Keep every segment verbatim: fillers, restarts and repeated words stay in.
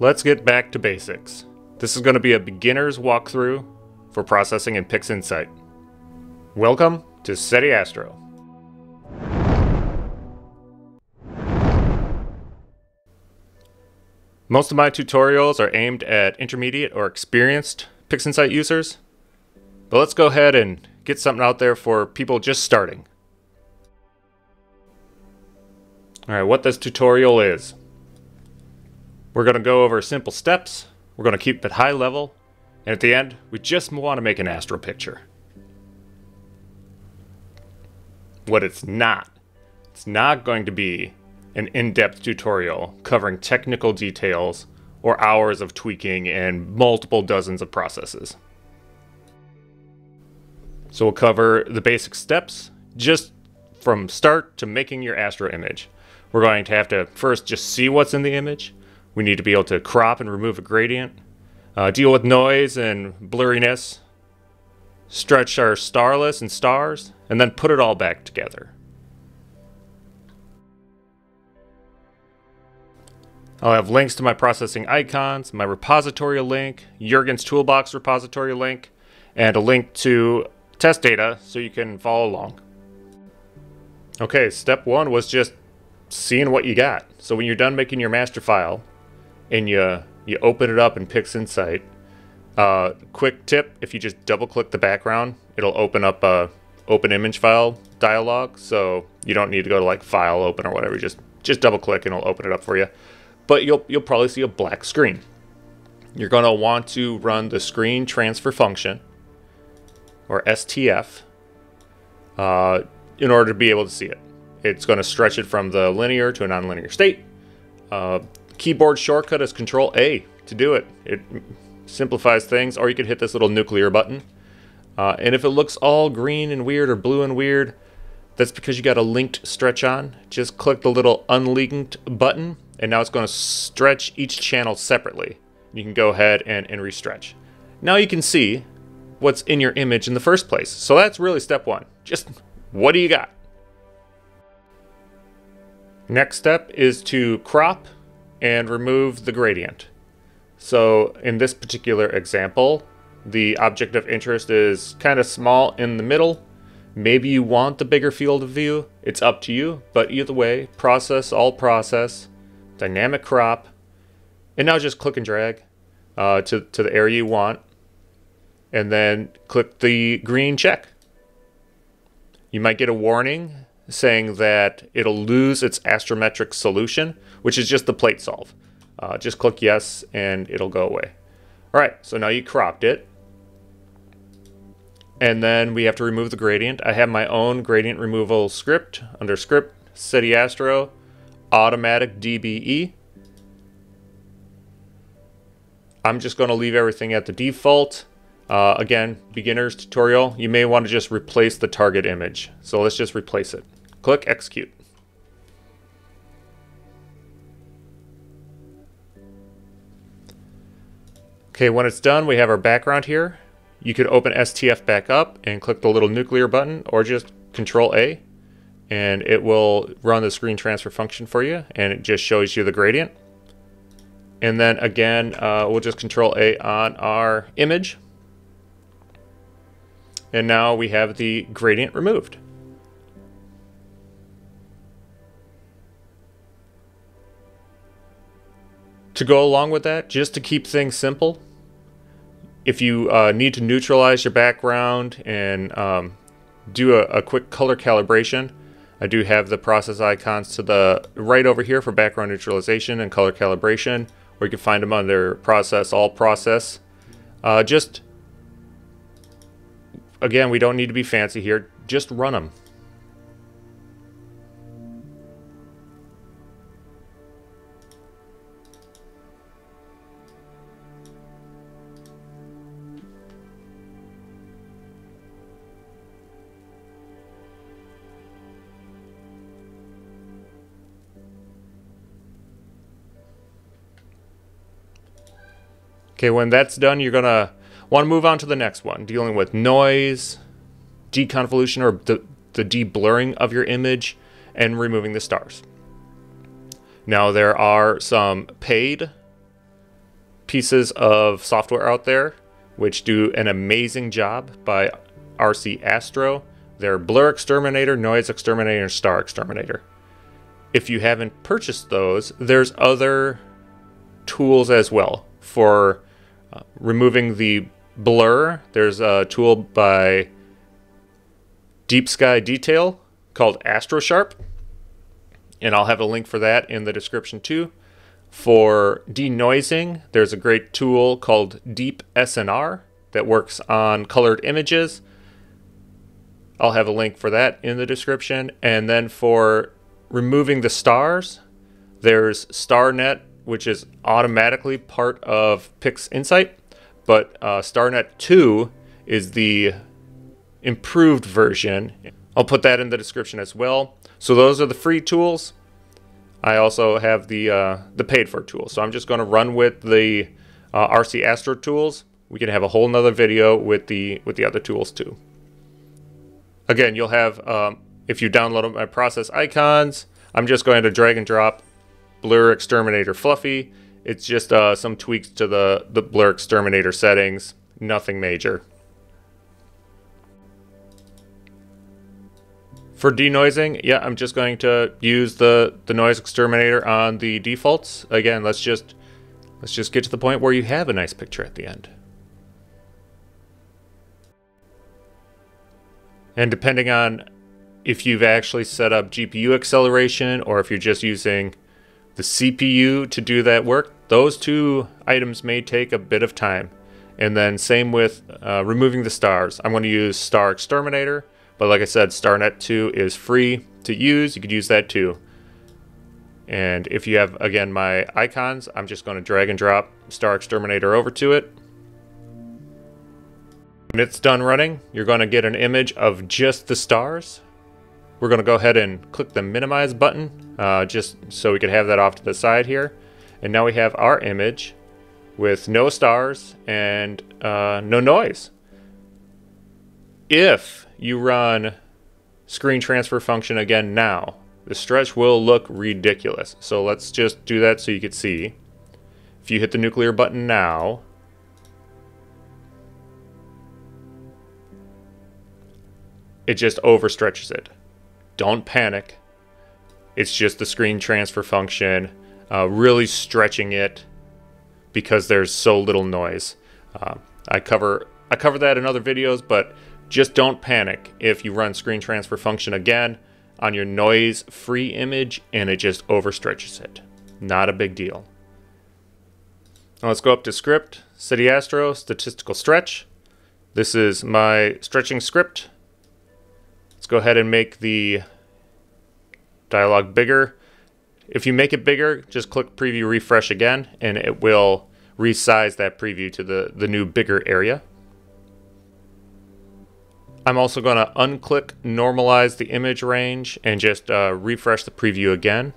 let's get back to basics. This is going to be a beginner's walkthrough for processing in PixInsight. Welcome to SETI Astro. Most of my tutorials are aimed at intermediate or experienced PixInsight users, but let's go ahead and get something out there for people just starting. Alright, what this tutorial is. We're going to go over simple steps, we're going to keep it high level, and at the end, we just want to make an astro picture. What it's not, it's not going to be an in-depth tutorial covering technical details or hours of tweaking and multiple dozens of processes. So we'll cover the basic steps, just from start to making your astro image. We're going to have to first just see what's in the image. We need to be able to crop and remove a gradient, uh, deal with noise and blurriness, stretch our star list and stars, and then put it all back together. I'll have links to my processing icons, my repository link, Jurgen's Toolbox repository link, and a link to test data so you can follow along. Okay, step one was just seeing what you got. So when you're done making your master file, and you you open it up in PixInsight, uh, quick tip: if you just double-click the background, it'll open up a open image file dialog. So you don't need to go to like file open or whatever. Just just double-click and it'll open it up for you. But you'll you'll probably see a black screen. You're going to want to run the screen transfer function, or S T F, uh, in order to be able to see it. It's going to stretch it from the linear to a nonlinear state. Uh, keyboard shortcut is Control A to do it. It simplifies things, or you could hit this little nuclear button. Uh, and if it looks all green and weird or blue and weird, that's because you got a linked stretch on. Just click the little unlinked button, and now it's going to stretch each channel separately. You can go ahead and, and restretch. Now you can see what's in your image in the first place. So that's really step one. Just what do you got? Next step is to crop and remove the gradient. So in this particular example, the object of interest is kind of small in the middle. Maybe you want the bigger field of view. It's up to you, but either way, process, all process, dynamic crop, and now just click and drag uh, to, to the area you want, and then click the green check. You might get a warning saying that it'll lose its astrometric solution, which is just the plate solve. Uh, just click yes and it'll go away. All right, so now you cropped it. And then we have to remove the gradient. I have my own gradient removal script under script, SETI Astro, automatic D B E. I'm just gonna leave everything at the default. Uh, again, beginner's tutorial, you may wanna just replace the target image. So let's just replace it. Click execute. Okay, when it's done, we have our background here. You could open S T F back up and click the little nuclear button, or just Control A, and it will run the screen transfer function for you, and it just shows you the gradient. And then again, uh, we'll just Control A on our image. And now we have the gradient removed. To go along with that, just to keep things simple, if you uh, need to neutralize your background and um, do a, a quick color calibration, I do have the process icons to the right over here for background neutralization and color calibration, or you can find them under process, all process. Uh, just, again, we don't need to be fancy here, just run them. Okay, when that's done, you're gonna want to move on to the next one, dealing with noise, deconvolution, or the, the de-blurring of your image, and removing the stars. Now there are some paid pieces of software out there which do an amazing job by R C Astro. They're Blur Exterminator, Noise Exterminator, and Star Exterminator. If you haven't purchased those, there's other tools as well for uh, removing the blur. There's a tool by Deep Sky Detail called AstroSharp, and I'll have a link for that in the description too. For denoising, there's a great tool called Deep S N R that works on colored images. I'll have a link for that in the description. And then for removing the stars, there's StarNet, which is automatically part of PixInsight, but uh, StarNet two is the improved version. I'll put that in the description as well. So those are the free tools. I also have the uh, the paid for tool. So I'm just going to run with the uh, R C Astro tools. We can have a whole nother video with the with the other tools too. Again, you'll have, um, if you download my process icons, I'm just going to drag and drop Blur Exterminator Fluffy. It's just uh, some tweaks to the, the Blur Exterminator settings, nothing major. For denoising, yeah, I'm just going to use the, the Noise Exterminator on the defaults. Again, let's just, let's just get to the point where you have a nice picture at the end. And depending on if you've actually set up G P U acceleration or if you're just using the C P U to do that work, those two items may take a bit of time. And then same with uh, removing the stars. I'm going to use Star Exterminator, but like I said, StarNet two is free to use. You could use that too. And if you have, again, my icons, I'm just going to drag and drop Star Exterminator over to it. When it's done running, you're going to get an image of just the stars. We're going to go ahead and click the minimize button uh, just so we could have that off to the side here. And now we have our image with no stars and uh, no noise. If you run screen transfer function again now, the stretch will look ridiculous. So let's just do that so you could see. If you hit the nuclear button now, it just overstretches it. Don't panic. It's just the screen transfer function uh, really stretching it because there's so little noise. Uh, I cover I cover that in other videos, but just don't panic if you run screen transfer function again on your noise-free image and it just overstretches it. Not a big deal. Now let's go up to script, SETI Astro, statistical stretch. This is my stretching script. Let's go ahead and make the dialog bigger. If you make it bigger, just click preview refresh again, and it will resize that preview to the, the new bigger area. I'm also going to unclick normalize the image range and just uh, refresh the preview again.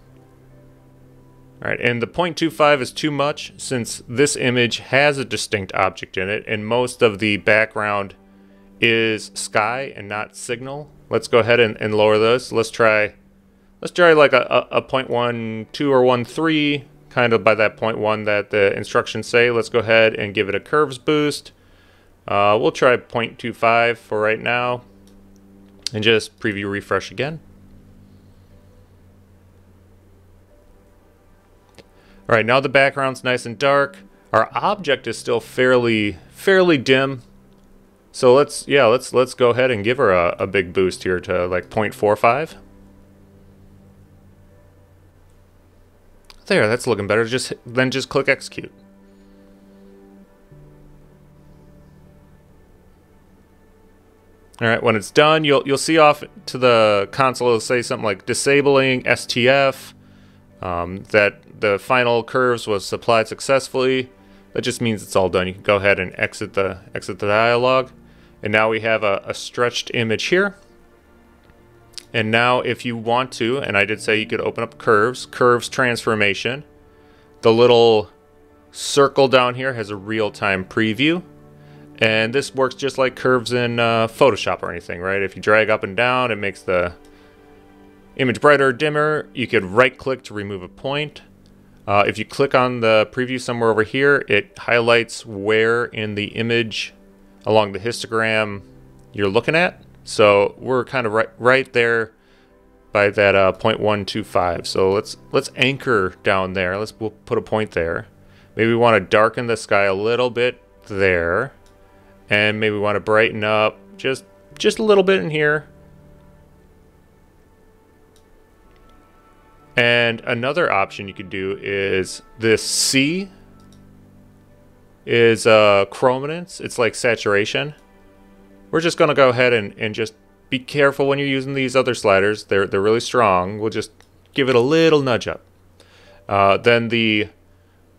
All right, and the zero point two five is too much since this image has a distinct object in it, and most of the background is sky and not signal. Let's go ahead and, and lower those. Let's try, let's try like a, a, a zero point one two or one point three, kind of by that zero point one that the instructions say. Let's go ahead and give it a curves boost. Uh, we'll try zero point two five for right now, and just preview refresh again. All right, now the background's nice and dark. Our object is still fairly, fairly dim. So let's, yeah, let's let's go ahead and give her a, a big boost here to like zero point four five. There, that's looking better. Just then just click execute. All right, when it's done, you'll you'll see off to the console it'll say something like disabling S T F, um, that the final curves was supplied successfully. That just means it's all done. You can go ahead and exit the exit the dialog. And now we have a, a stretched image here. And now if you want to, and I did say you could open up curves, curves transformation. The little circle down here has a real-time preview. And this works just like curves in uh, Photoshop or anything, right? If you drag up and down, it makes the image brighter or dimmer. You could right-click to remove a point. Uh, if you click on the preview somewhere over here, it highlights where in the image along the histogram you're looking at. So we're kind of right, right there by that uh, point one two five. So let's let's anchor down there. Let's we'll put a point there. Maybe we want to darken the sky a little bit there, and maybe we want to brighten up just just a little bit in here. And another option you could do is this C is uh, chrominance. It's like saturation. We're just gonna go ahead and and just be careful when you're using these other sliders. They're they're really strong. We'll just give it a little nudge up. Uh, then the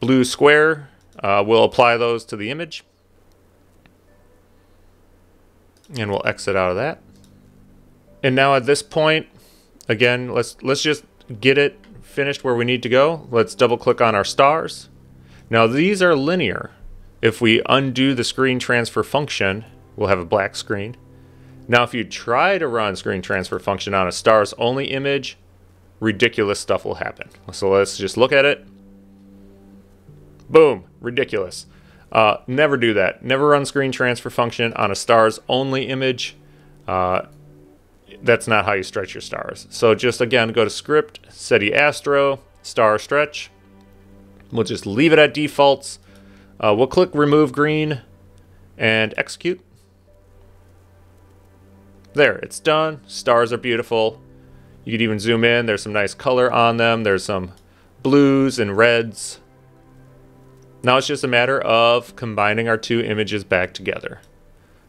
blue square, uh, we'll apply those to the image, and we'll exit out of that. And now at this point, again, let's let's just get it finished where we need to go. Let's double click on our stars. Now these are linear. If we undo the screen transfer function, we'll have a black screen. Now, if you try to run screen transfer function on a stars only image, ridiculous stuff will happen. So let's just look at it. Boom, ridiculous. Uh, never do that. Never run screen transfer function on a stars only image. Uh, that's not how you stretch your stars. So just again, go to script, SETI Astro, star stretch. We'll just leave it at defaults. Uh, we'll click remove green and execute. There, it's done. Stars are beautiful. You could even zoom in. There's some nice color on them. There's some blues and reds. Now it's just a matter of combining our two images back together.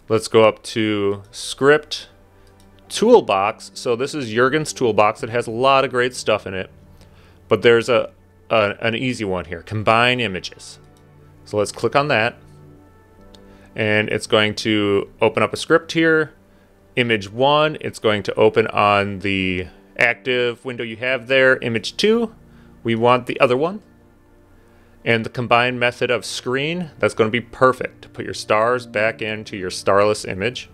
Let's go up to script, toolbox. So this is Jurgen's Toolbox. It has a lot of great stuff in it, but there's a, a an easy one here, combine images. So let's click on that, and it's going to open up a script here. Image one, it's going to open on the active window you have there. Image two, we want the other one. And the combine method of screen, that's going to be perfect to put your stars back into your starless image.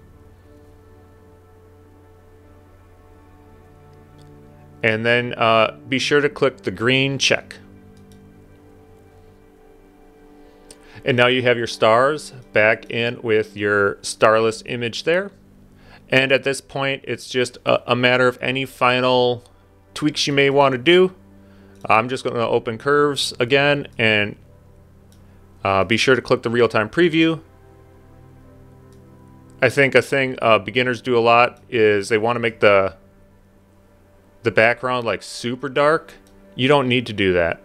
And then uh, be sure to click the green check. And now you have your stars back in with your starless image there. And at this point, it's just a, a matter of any final tweaks you may want to do. I'm just going to open curves again, and uh, be sure to click the real-time preview. I think a thing uh, beginners do a lot is they want to make the the background like super dark. You don't need to do that.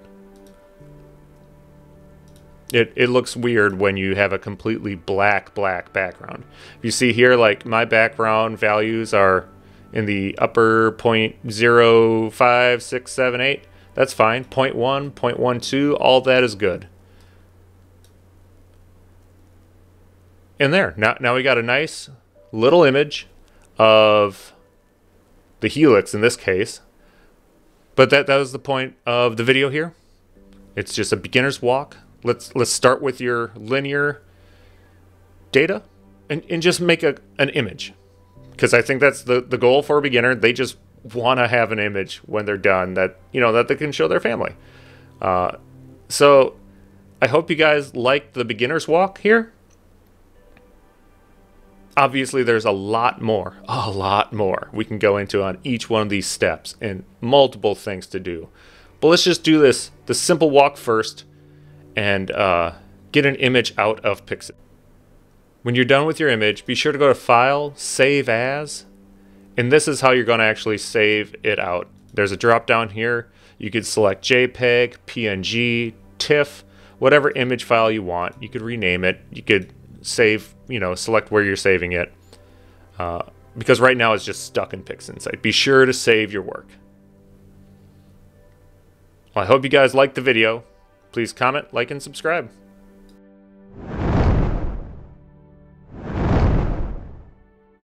It, it looks weird when you have a completely black, black background. If you see here, like my background values are in the upper zero point zero five six seven eight. That's fine. zero point one, zero point one two, all that is good. And there, now, now we got a nice little image of the Helix in this case. But that, that was the point of the video here. It's just a beginner's walk. Let's let's start with your linear data and, and just make a, an image, because I think that's the, the goal for a beginner. They just want to have an image when they're done that, you know, that they can show their family. Uh, so I hope you guys liked the beginner's walk here. Obviously, there's a lot more, a lot more we can go into on each one of these steps and multiple things to do. But let's just do this, the simple walk first, and uh, get an image out of PixInsight. When you're done with your image, be sure to go to File, Save As, and this is how you're gonna actually save it out. There's a drop down here. You could select JPEG, P N G, TIFF, whatever image file you want. You could rename it. You could save, you know, select where you're saving it. Uh, because right now it's just stuck in PixInsight. Be sure to save your work. Well, I hope you guys liked the video. Please comment, like, and subscribe.